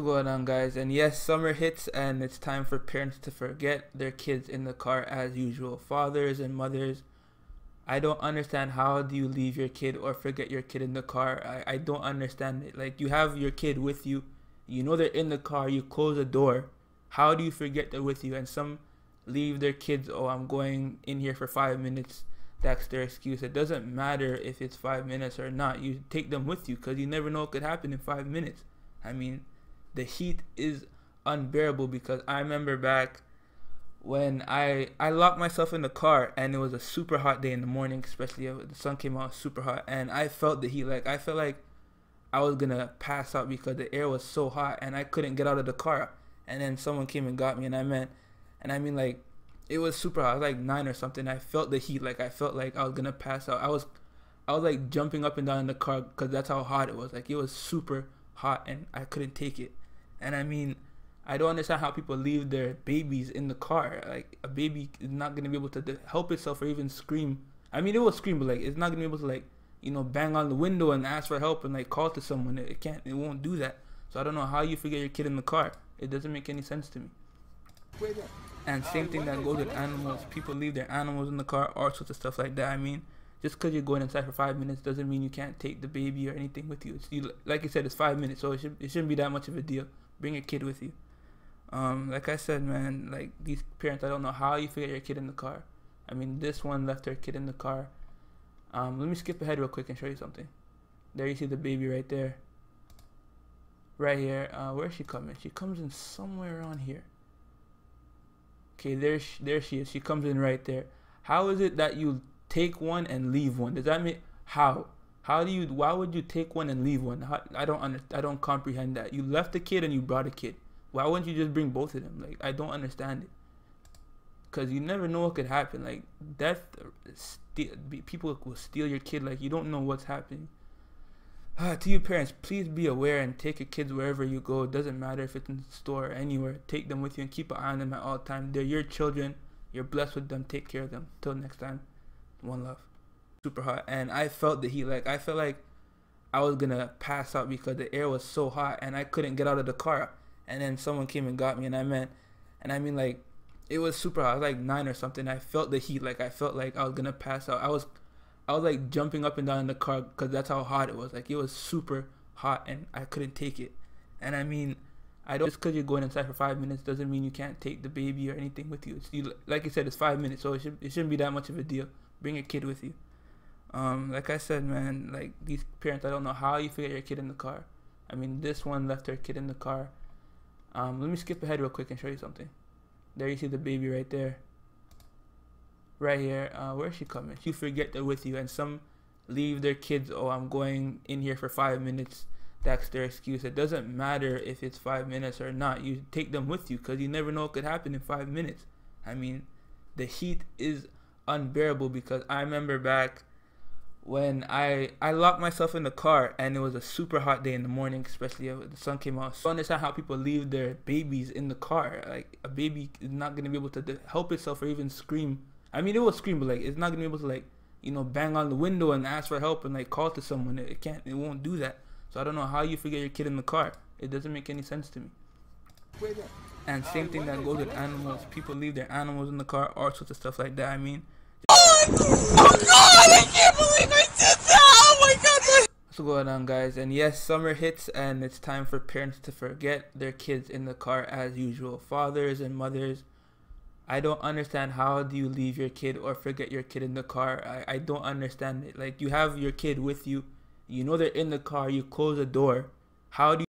still going on, guys, and yes, summer hits and it's time for parents to forget their kids in the car as usual. Fathers and mothers, I don't understand, how do you leave your kid or forget your kid in the car? I don't understand it. Like, you have your kid with you, you know they're in the car, you close the door, how do you forget they're with you? And some leave their kids, oh, I'm going in here for 5 minutes, that's their excuse. It doesn't matter if it's 5 minutes or not, you take them with you because you never know what could happen in 5 minutes. I mean, the heat is unbearable because I remember back when I locked myself in the car and it was a super hot day in the morning, especially the sun came out super hot, and I felt the heat. Like, I felt like I was gonna pass out because the air was so hot and I couldn't get out of the car. And then someone came and got me, and I mean like, it was super hot. It was like 9 or something. I felt the heat. Like, I felt like I was gonna pass out. I was like jumping up and down in the car because that's how hot it was. Like, it was super hot and I couldn't take it. And I mean, I don't understand how people leave their babies in the car. Like, a baby is not gonna be able to help itself or even scream. I mean, it will scream, but like, it's not gonna be able to, like, you know, bang on the window and ask for help and like call to someone. It won't do that. So I don't know how you forget your kid in the car. It doesn't make any sense to me. And same thing that goes with animals. People leave their animals in the car, all sorts of stuff like that. I mean, just because you're going inside for 5 minutes doesn't mean you can't take the baby or anything with you. Like I said, it's 5 minutes, so it shouldn't be that much of a deal. Bring your kid with you. Like I said, man, like, these parents, I don't know how you forget your kid in the car. I mean, this one left her kid in the car. Let me skip ahead real quick and show you something. There you see the baby right there. Right here. Where is she coming? She comes in somewhere around here. Okay, there she is. She comes in right there. How is it that you take one and leave one? Does that mean, why would you take one and leave one? I don't comprehend that. You left a kid and you brought a kid. Why wouldn't you just bring both of them? Like, I don't understand it. Because you never know what could happen. Like, death, people will steal your kid. Like, you don't know what's happening. To you parents, please be aware and take your kids wherever you go. It doesn't matter if it's in the store or anywhere. Take them with you and keep an eye on them at all times. They're your children. You're blessed with them. Take care of them. Till next time. One love. Super hot, and I felt the heat. Like, I felt like I was gonna pass out because the air was so hot and I couldn't get out of the car. And then someone came and got me, and I mean like, it was super hot. It was like 9 or something. I felt the heat. Like, I felt like I was gonna pass out. I was like jumping up and down in the car because that's how hot it was. Like, it was super hot and I couldn't take it. And I mean, just because you're going inside for 5 minutes doesn't mean you can't take the baby or anything with you. Like I said, it's 5 minutes, so it shouldn't be that much of a deal. Bring your kid with you. Like I said, man, like, these parents, I don't know how you forget your kid in the car. I mean, this one left her kid in the car. Let me skip ahead real quick and show you something. There you see the baby right there. Right here. Where is she coming? She forget they're with you. And some leave their kids, oh, I'm going in here for 5 minutes, that's their excuse. It doesn't matter if it's 5 minutes or not, you take them with you because you never know what could happen in 5 minutes. I mean, the heat is unbearable because I remember back when I locked myself in the car and it was a super hot day in the morning, especially the sun came out. So I understand how people leave their babies in the car. Like, a baby is not going to be able to help itself or even scream. I mean, it will scream, but like, it's not going to be able to, like, you know, bang on the window and ask for help and like call to someone. It won't do that. So I don't know how you forget your kid in the car. It doesn't make any sense to me. And same thing that goes with animals. People leave their animals in the car, all sorts of stuff like that. I mean, I can't believe I did that! Oh my god! What's going on, guys? And yes, summer hits and it's time for parents to forget their kids in the car as usual. Fathers and mothers, I don't understand, how do you leave your kid or forget your kid in the car? I don't understand it. Like, you have your kid with you, you know they're in the car, you close the door, how do you